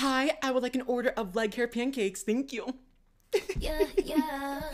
Hi, I would like an order of leg hair pancakes. Thank you. Yeah, yeah.